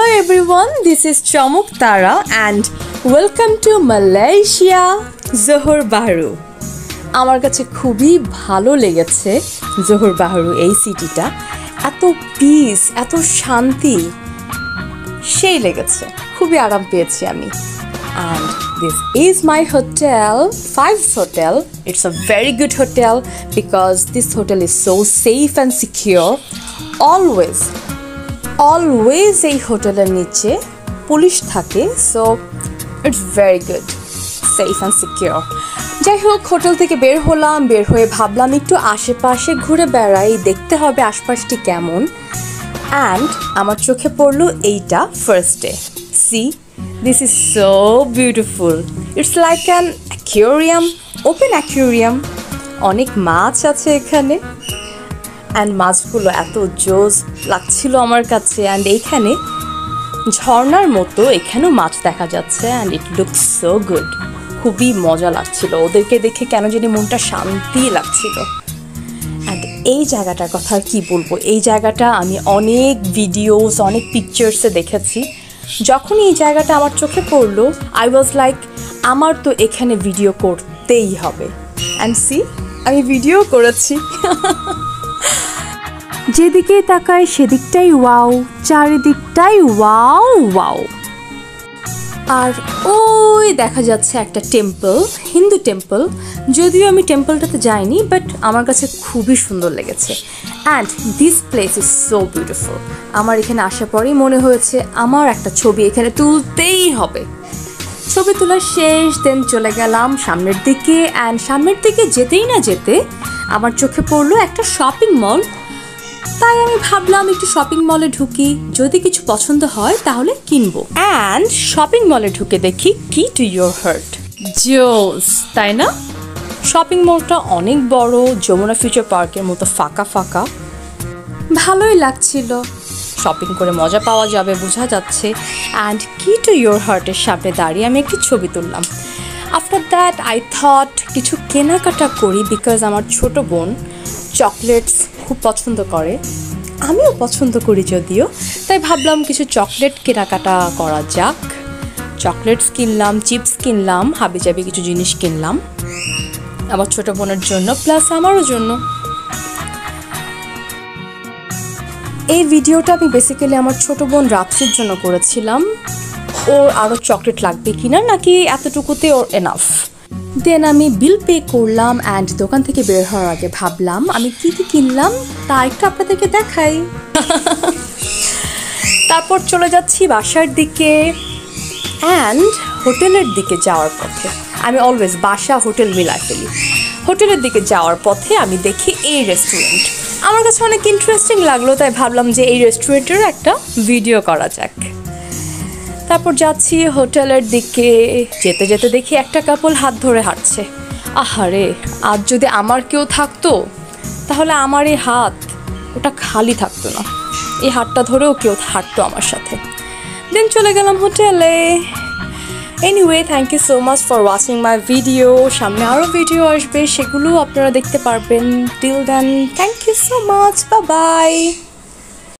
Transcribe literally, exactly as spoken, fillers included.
Hello everyone, this is Chamok Tara and welcome to Malaysia, Johor Bahru. আমার কাছে খুবই ভালো লেগেছে জোহর বাহরু এই সিটিটা, এত পিস, এত শান্তি, সেই লেগেছে, খুবই আরাম পেয়েছি আমি। And this is my hotel, Five Hotel. It's a very good hotel because this hotel is so safe and secure. Always. Always a hotel er niche police thake, so it's very good, safe and secure. jai hok hotel theke ber holam, ber hoye bhablam ekটু ashepashe ঘুরে বেড়াই, দেখতে হবে আশপাশটি কেমন, and amar chokhe porlo eita first day. See, this is so beautiful. It's like an aquarium, open aquarium, onek mach ache ekhane. And মাছগুলো এত জোস লাগছিল আমার কাছে, and এখানে ঝর্ণার মতো এখানেও মাছ দেখা যাচ্ছে, and it looks so good. খুবই মজা লাগছিল ওদেরকে দেখে, কেন জানি মনটা শান্তি লাগছিল। and এই জায়গাটার কথা কি বলবো, এই জায়গাটা আমি অনেক ভিডিওস, অনেক পিকচার্সে দেখেছি। যখন এই জায়গাটা আমার চোখে পড়লো, আই ওয়াজ লাইক আমার তো এখানে ভিডিও করতেই হবে, and see, আমি ভিডিও করেছি। যেদিকে তাকায় সেদিকটাই ওয়াও, চারিদিকটাই ওয়াও ওয়াও। আর ওই দেখা যাচ্ছে একটা টেম্পল, হিন্দু টেম্পল, যদিও আমি টেম্পলটাতে যাইনি, বাট আমার কাছে খুবই সুন্দর লেগেছে। And this place is so beautiful. আমার এখানে আসার পরেই মনে হয়েছে আমার একটা ছবি এখানে তুলতেই হবে। ছবি তোলা শেষ, দেন চলে গেলাম সামনের দিকে, অ্যান্ড সামনের দিকে যেতেই না যেতে আমার চোখে পড়লো একটা শপিং মল। তাই আমি ভাবলাম একটু শপিং মলে ঢুকি, যদি কিছু পছন্দ হয় তাহলে কিনবো। অ্যান্ড শপিং মলে ঢুকে দেখি কি টু ইয়োর হার্ট, জোস তাই না? শপিং মলটা অনেক বড়, যমুনা ফিউচার পার্কের মতো ফাঁকা ফাঁকা, ভালোই লাগছিল। শপিং করে মজা পাওয়া যাবে বোঝা যাচ্ছে। অ্যান্ড কি টু ইয়োর হার্টের সামনে দাঁড়িয়ে আমি একটি ছবি তুললাম। আফটার দ্যাট আই থট কিছু কেনাকাটা করি, বিকজ আমার ছোট বোন চকলেটস খুব পছন্দ করে, আমিও পছন্দ করি যদিও, তাই ভাবলাম কিছু চকলেট কেনাকাটা করা যাক। চকলেটস কিনলাম, চিপস কিনলাম, হাবিজাবি কিছু জিনিস কিনলাম আমার ছোটো বোনের জন্য, প্লাস আমারও জন্য। এই ভিডিওটা আমি বেসিক্যালি আমার ছোটো বোন রাত্রির জন্য করেছিলাম, ওর আরও চকলেট লাগবে কিনা নাকি এতটুকুতে ওর এনাফ। দেন আমি বিল পে করলাম, অ্যান্ড দোকান থেকে বের হওয়ার আগে ভাবলাম আমি কী কী কিনলাম তা একটু আপনাদেরকে দেখাই। তারপর চলে যাচ্ছি বাসার দিকে, অ্যান্ড হোটেলের দিকে যাওয়ার পথে আমি অলওয়েজ বাসা হোটেল মিলাই ফেলি। হোটেলের দিকে যাওয়ার পথে আমি দেখি এই রেস্টুরেন্ট, আমার কাছে অনেক ইন্টারেস্টিং লাগলো, তাই ভাবলাম যে এই রেস্টুরেন্টের একটা ভিডিও করা যাক। তারপর যাচ্ছি হোটেলের দিকে, যেতে যেতে দেখি একটা কাপল হাত ধরে হাঁটছে। আহারে, আর যদি আমার কেউ থাকতো তাহলে আমার এই হাত ওটা খালি থাকতো না, এই হাতটা ধরেও কেউ হাঁটতো আমার সাথে। দেন চলে গেলাম হোটেলে। Anyway, thank you so much for watching my video. সামনে আরও ভিডিও আসবে, সেগুলো আপনারা দেখতে পারবেন। Till then, thank you so much, bye by.